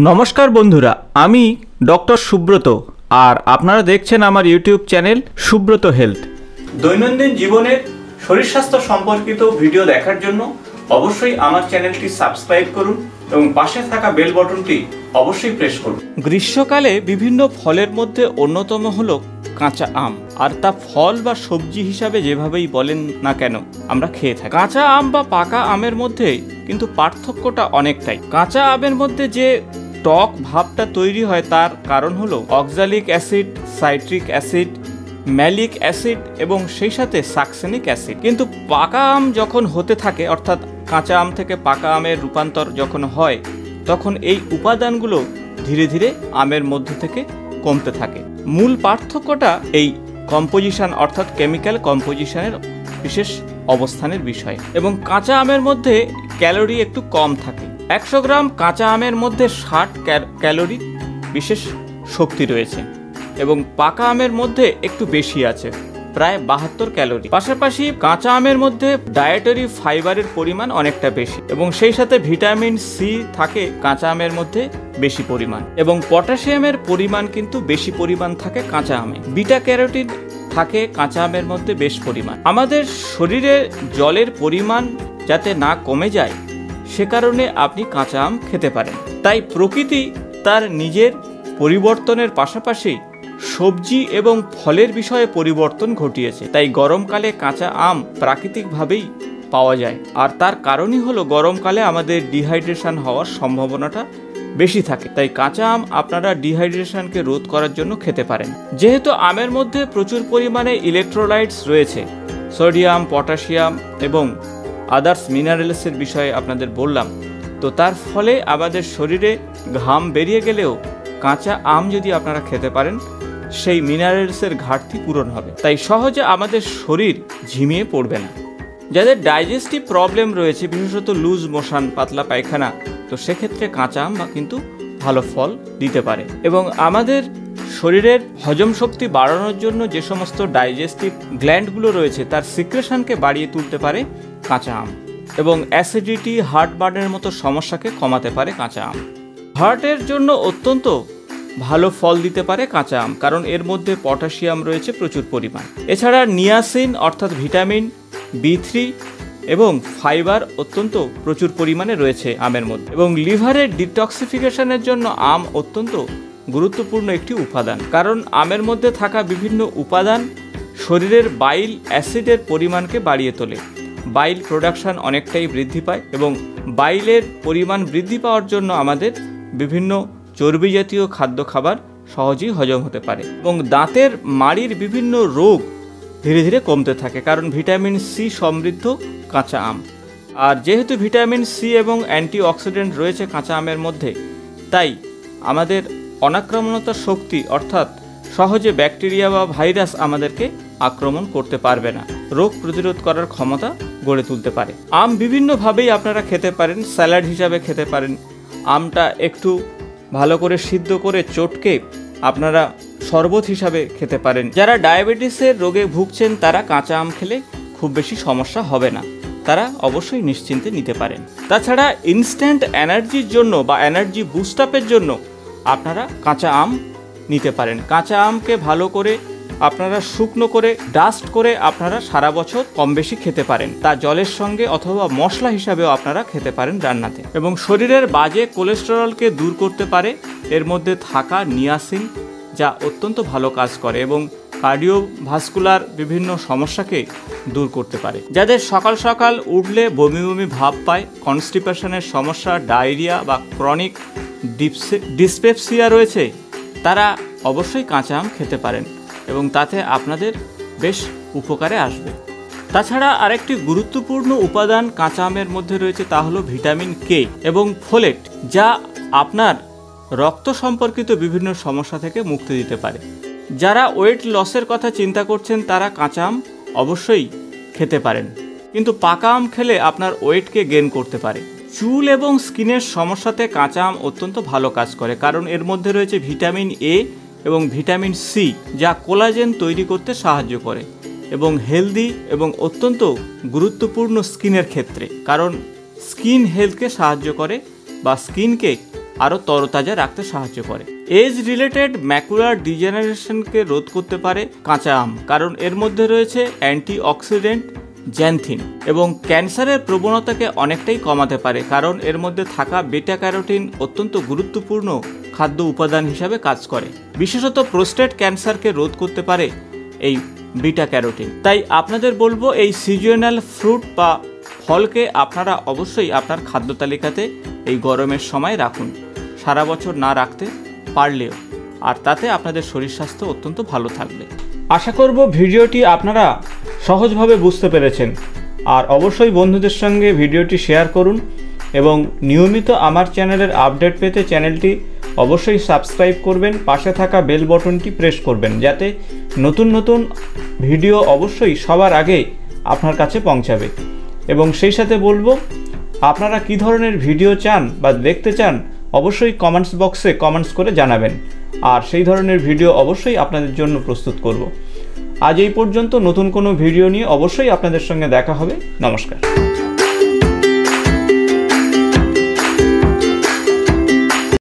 नमस्कार बंधुरा आमी डॉक्टर सुब्रत और आपनारा देखछेन आमार यूट्यूब चैनल सुब्रत हेल्थ। दैनन्दिन जीवनेर शरीर स्वास्थ्य सम्पर्कित भिडियो देखार जन्य अवश्यई आमार चैनलटी सबस्क्राइब करुन एबं पाशे थाका बेल बटनटी अवश्यई प्रेस करुन। ग्रीष्मकाले विभिन्न फलेर मध्ये अन्यतम हलो काँचा आम और ता फल बा सब्जी हिसाबे जेभावेई बोलेन ना केनो आमरा खेये थाकि। काँचा आम बा पाका आमेर मध्ये किन्तु पार्थक्यटा अनेकटाई। काँचा आमेर मध्ये जे टक भावटा तैरी हय तार कारण हलो oxalic acid, citric acid, malic acid एबं सेई साथे सक्सेनिक एसिड। किन्तु पाका आम जखन होते थाके अर्थात काँचा आम थेके पाका आमेर रूपान्तर जखन हय तखन एई उपादानगुलो धीरे धीरे आमेर मध्ये थेके कमते थाके। मूल पार्थक्यटा एई कम्पोजिशन अर्थात केमिकल कम्पोजिशनेर विशेष अवस्थानेर विषय। एबं काँचा आमेर मध्ये क्यालोरि एकटु कम थाके। 100 ग्राम काँचा आमेर मध्ये 60 क्यालोरि विशेष शक्ति रयेछे एबं पाका आमेर मध्ये एकटु बेशी आछे प्राय 72 क्यालोरि। पाशापाशि काँचा आमेर मध्ये डायेटरि फाइबारेर परिमाण अनेकटा बेशी एबं सेई साथे भिटामिन सी थाके काँचा आमेर मध्ये बेशी परिमाण एबं पटाशियामेर परिमाण किन्तु बेशी परिमाण थाके काँचा आमे। बीटा क्यारोटिन थाके काँचा आमेर मध्ये बेश परिमाण। आमादेर शरीरे जलेर परिमाण जाते ना कमे जाय से कारणे आपनि काँचा आम खेते पारेन। ताई प्रकृति तार निजेर परिवर्तनेर पाशापाशि सब्जी एवं फलेर विषये परिवर्तन घटिएছে। তাই গরমকালে কাঁচা আম প্রাকৃতিকভাবেই পাওয়া যায় আর তার কারণই হলো গরমকালে আমাদের ডিহাইড্রেশন হওয়ার সম্ভাবনাটা বেশি থাকে। তাই কাঁচা আম আপনারা ডিহাইড্রেশনকে রোধ করার জন্য খেতে পারেন। যেহেতু আমের মধ্যে প্রচুর পরিমাণে ইলেকট্রোলাইটস রয়েছে সোডিয়াম, পটাশিয়াম এবং আদার্স মিনারেলসের বিষয়ে আপনাদের বললাম, তো তার ফলে আমাদের শরীরে ঘাম বেরিয়ে গেলেও কাঁচা আম যদি আপনারা খেতে পারেন সেই মিনারেলসের ঘাটতি পূরণ হবে। তাই সহজে আমাদের শরীর ঝিমিয়ে পড়বে না। যাদের ডাইজেস্টিভ প্রবলেম রয়েছে বিশেষত লুজ মোশন, পাতলা পায়খানা, তো সেক্ষেত্রে কাঁচা আম কিন্তু ভালো ফল দিতে পারে। এবং আমাদের শরীরের হজম শক্তি বাড়ানোর জন্য যে সমস্ত ডাইজেস্টিভ গ্ল্যান্ডগুলো রয়েছে তার সিক্রেশনকে বাড়িয়ে তুলতে পারে কাঁচা আম এবং অ্যাসিডিটি, হার্ট বার্নের মতো সমস্যাকে কমাতে পারে কাঁচা আম। হার্টের জন্য অত্যন্ত ভালো ফল দিতে পারে কাঁচা আম, কারণ এর মধ্যে পটাশিয়াম রয়েছে প্রচুর পরিমাণ। এছাড়া নিয়াসিন অর্থাৎ ভিটামিন B3 এবং ফাইবার অত্যন্ত প্রচুর পরিমাণে রয়েছে আমের মধ্যে। এবং লিভারের ডিটক্সিফিকেশনের জন্য আম অত্যন্ত গুরুত্বপূর্ণ একটি উপাদান, কারণ আমের মধ্যে থাকা বিভিন্ন উপাদান শরীরের বাইল অ্যাসিডের পরিমাণকে বাড়িয়ে তোলে। বাইল প্রোডাকশান অনেকটাই বৃদ্ধি পায় এবং বাইলের পরিমাণ বৃদ্ধি পাওয়ার জন্য আমাদের বিভিন্ন चर्बी जातीय खाद्य खाबार सहजे हजम होते पारे। दाँतेर माड़ीर विभिन्न रोग धीरे धीरे कमते थाके कारण भिटामिन सी समृद्ध काँचा आम। और जेहेतु भिटामिन सी एवं एंटीअक्सिडेंट रयेछे काँचा आमेर मध्ये, ताई आमादेर अनाक्रमणता शक्ति अर्थात सहजे बैक्टीरिया बा भाइरास आमादेरके आक्रमण करते पारबे ना, रोग प्रतिरोध करार क्षमता गड़े तुलते पारे। आम विभिन्न भावेई आपनारा खेते पारेन, सैलाड हिसाबे खेते पारेन। आमटा एकटु ভালো করে সিদ্ধ করে চটকে আপনারা শরবত হিসাবে খেতে পারেন। যারা ডায়াবেটিসের রোগে ভুগছেন তারা কাঁচা আম খেলে খুব বেশি সমস্যা হবে না, তারা অবশ্যই নিশ্চিন্তে নিতে পারেন। তাছাড়া ইনস্ট্যান্ট এনার্জির জন্য বা এনার্জি বুস্ট আপের জন্য আপনারা কাঁচা আম নিতে পারেন। কাঁচা আমকে ভালো করে আপনারা শুকনো করে ডাস্ট করে আপনারা সারা বছর কম বেশি খেতে পারেন। তা জলের সঙ্গে অথবা মশলা হিসাবেও আপনারা খেতে পারেন রান্নাতে। এবং শরীরের বাজে কোলেস্টেরলকে দূর করতে পারে এর মধ্যে থাকা নিয়াসিন, যা অত্যন্ত ভালো কাজ করে এবং কার্ডিওভাস্কুলার বিভিন্ন সমস্যাকে দূর করতে পারে। যাদের সকাল সকাল উঠলে বমি বমি ভাব পায়, কনস্টিপেশনের সমস্যা, ডায়রিয়া বা ক্রনিক ডিসপেপসিয়া রয়েছে তারা অবশ্যই কাঁচা আম খেতে পারেন এবং তাতে আপনাদের বেশ উপকারে আসবে। তাছাড়া আরেকটি গুরুত্বপূর্ণ উপাদান কাঁচা আমের মধ্যে রয়েছে তা হলো ভিটামিন কে এবং ফোলেট, যা আপনার রক্ত সম্পর্কিত বিভিন্ন সমস্যা থেকে মুক্তি দিতে পারে। যারা ওয়েট লসের কথা চিন্তা করছেন তারা কাঁচা আম অবশ্যই খেতে পারেন, কিন্তু পাকা আম খেলে আপনার ওয়েটকে গেইন করতে পারে। চুল এবং স্কিনের সমস্যাতে কাঁচা আম অত্যন্ত ভালো কাজ করে, কারণ এর মধ্যে রয়েছে ভিটামিন এ এবং ভিটামিন সি, যা কোলাজেন তৈরি করতে সাহায্য করে এবং হেলদি এবং অত্যন্ত গুরুত্বপূর্ণ স্কিনের ক্ষেত্রে, কারণ স্কিন হেলথকে সাহায্য করে বা স্কিনকে आरो तरोताजा राखते साहाज्य करे। एज रिलेटेड मैकुलर डिजेनारेशन के रोध करते पारे काँचा आम, कारण एर मध्य रयेछे অ্যান্টিঅক্সিডেন্ট जैंथिन एवं कैंसारेर प्रवणताके अनेकटाई कमाते पारे, कारण एर मध्य थाका बेटा कैरोटीन अत्यंत गुरुत्वपूर्ण खाद्य उपादान हिसाबे काज करे। विशेषत प्रोस्टेट कैंसार के रोध करते पारे एई बीटा कैरोटीन। ताई आपनादेर बोलबो एई सीजनल फ्रूट बा फल के आपनारा अवश्यई आपनार खाद्य तालिकाते एई गरमेर समय राखुन, सारा बछर ना राखते पारलेओ, आर ताते आपनादेर शरीर स्वास्थ्य अत्यंत भालो थाकबे। आशा करब भिडियोटी आपनारा सहजभावे बुझते पेरेछेन, आर अवश्यई बंधुदेर संगे भिडियोटी शेयर करुन एबं नियमित आमार चैनलेर आपडेट पेते चैनलटी अवश्यई सबस्क्राइब करबेन, पाशे थाका बेल बटनटी प्रेस करबेन, जाते नतून नतून भिडियो अवश्यई सबार आगे आपनार काछे पौंछाबे। एबं सेई साथे बोलबो आपनारा कि धरनेर भिडियो चान बा देखते चान अवश्यई कमेंट्स बक्से कमेंट्स करे जानाबेन, आर सेई धरनेर भिडियो अवश्यई आपनादेर जन्य प्रस्तुत करब। आज এই পর্যন্ত, নতুন কোনো ভিডিও নিয়ে অবশ্যই আপনাদের সঙ্গে দেখা হবে। নমস্কার।